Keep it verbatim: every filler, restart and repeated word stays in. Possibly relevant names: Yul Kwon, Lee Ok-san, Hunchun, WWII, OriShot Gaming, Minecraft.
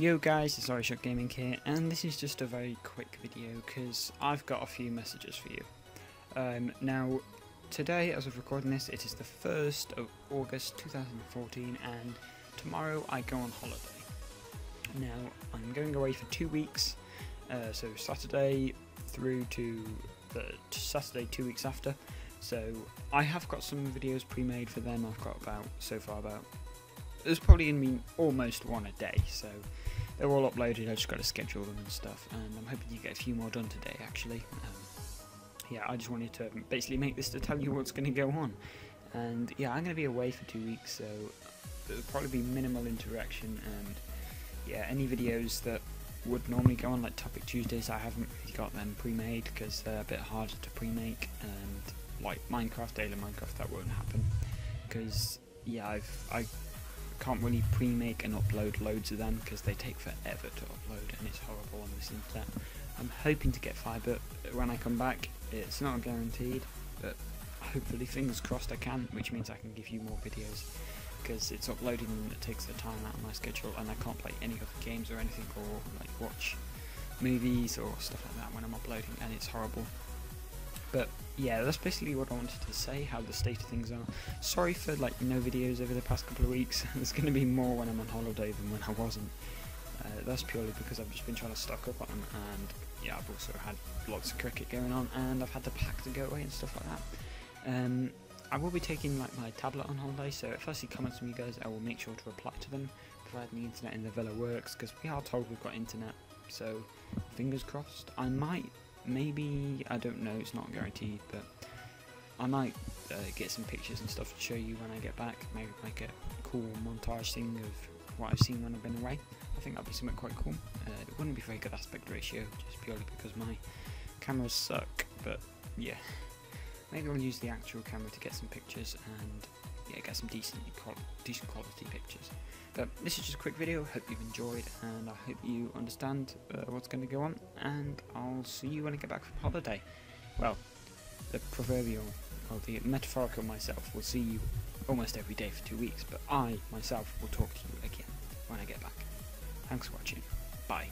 Yo guys, it's OriShot Gaming here, and this is just a very quick video because I've got a few messages for you. Um, now, today, as of recording this, it is the first of August two thousand fourteen, and tomorrow I go on holiday. Now, I'm going away for two weeks, uh, so Saturday through to the Saturday two weeks after. So I have got some videos pre-made for them. I've got about so far about. There's probably going to be almost one a day, so they're all uploaded. I just got to schedule them and stuff, and I'm hoping you get a few more done today, actually. Um, yeah, I just wanted to basically make this to tell you what's going to go on, and yeah, I'm going to be away for two weeks, so there'll probably be minimal interaction, and yeah, any videos that would normally go on, like Topic Tuesdays, I haven't really got them pre-made because they're a bit harder to pre-make, and like Minecraft, Daily Minecraft, that won't happen because yeah, I've I. can't really pre-make and upload loads of them because they take forever to upload and it's horrible on this internet. I'm hoping to get fibre when I come back. It's not guaranteed, but hopefully, fingers crossed, I can, which means I can give you more videos because it's uploading them that takes the time out of my schedule, and I can't play any other games or anything, or like watch movies or stuff like that when I'm uploading, and it's horrible. But yeah, that's basically what I wanted to say, how the state of things are. Sorry for like no videos over the past couple of weeks. There's going to be more when I'm on holiday than when I wasn't. Uh, that's purely because I've just been trying to stock up on them, and yeah, I've also had lots of cricket going on, and I've had to pack to go away and stuff like that. Um, I will be taking like my tablet on holiday, so if I see comments from you guys, I will make sure to reply to them, providing the internet in the villa works, because we are told we've got internet. So fingers crossed, I might. Maybe, I don't know, it's not guaranteed, but I might uh, get some pictures and stuff to show you when I get back. Maybe make a cool montage thing of what I've seen when I've been away. I think that'd be something quite cool. Uh, it wouldn't be very good aspect ratio, just purely because my cameras suck, but yeah. Maybe I'll use the actual camera to get some pictures and yeah, get some decent, decent quality pictures. But this is just a quick video. Hope you've enjoyed, and I hope you understand uh, what's going to go on, and I'll see you when I get back from holiday. Well, the proverbial, or the metaphorical myself will see you almost every day for two weeks, but I, myself, will talk to you again when I get back. Thanks for watching. Bye.